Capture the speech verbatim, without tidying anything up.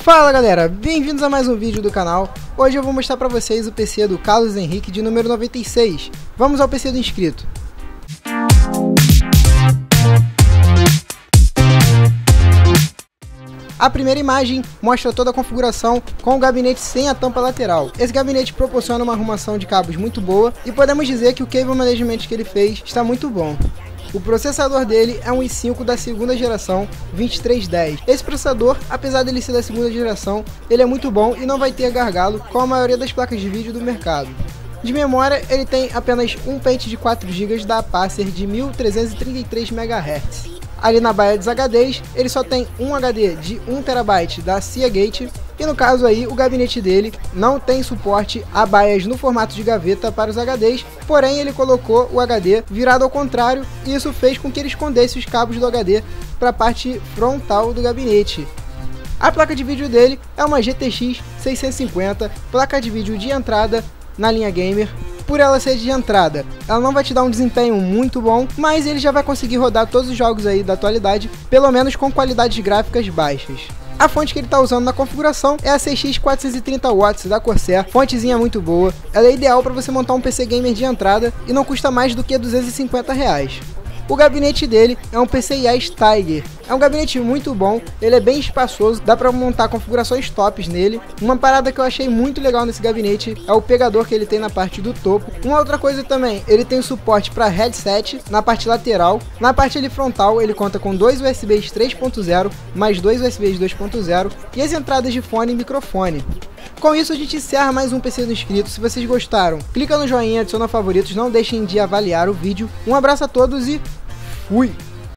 Fala galera, bem-vindos a mais um vídeo do canal. Hoje eu vou mostrar para vocês o P C do Carlos Henrique de número noventa e seis. Vamos ao P C do inscrito. A primeira imagem mostra toda a configuração com o gabinete sem a tampa lateral. Esse gabinete proporciona uma arrumação de cabos muito boa e podemos dizer que o cable management que ele fez está muito bom. O processador dele é um i cinco da segunda geração vinte e três dez. Esse processador, apesar dele ser da segunda geração, ele é muito bom e não vai ter gargalo com a maioria das placas de vídeo do mercado. De memória, ele tem apenas um pente de quatro gigas da Pacer de mil trezentos e trinta e três megahertz. Ali na baia dos H Ds, ele só tem um H D de um terabyte da Seagate e no caso aí o gabinete dele não tem suporte a baias no formato de gaveta para os H Ds, porém ele colocou o H D virado ao contrário e isso fez com que ele escondesse os cabos do H D para a parte frontal do gabinete. A placa de vídeo dele é uma G T X seiscentos e cinquenta, placa de vídeo de entrada na linha gamer. Por ela ser de entrada, ela não vai te dar um desempenho muito bom, mas ele já vai conseguir rodar todos os jogos aí da atualidade, pelo menos com qualidades gráficas baixas. A fonte que ele está usando na configuração é a seis X quatrocentos e trinta watts da Corsair, fontezinha muito boa, ela é ideal para você montar um P C gamer de entrada e não custa mais do que duzentos e cinquenta reais. O gabinete dele é um P C Yes Tiger, é um gabinete muito bom, ele é bem espaçoso, dá para montar configurações tops nele. Uma parada que eu achei muito legal nesse gabinete é o pegador que ele tem na parte do topo. Uma outra coisa também, ele tem suporte para headset na parte lateral, na parte ali frontal ele conta com dois U S Bs três ponto zero, mais dois U S Bs dois ponto zero e as entradas de fone e microfone. Com isso a gente encerra mais um P C do inscrito. Se vocês gostaram, clica no joinha, adiciona favoritos, não deixem de avaliar o vídeo. Um abraço a todos e fui!